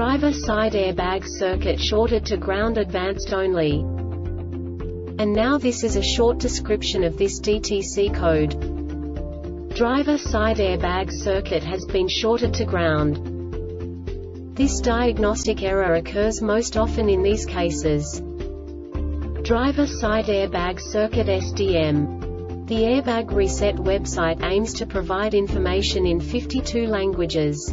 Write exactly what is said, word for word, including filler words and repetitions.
driver side airbag circuit shorted to ground, advanced only. And now this is a short description of this D T C code. Driver side airbag circuit has been shorted to ground. This diagnostic error occurs most often in these cases. Driver side airbag circuit S D M. The Airbag Reset website aims to provide information in fifty-two languages.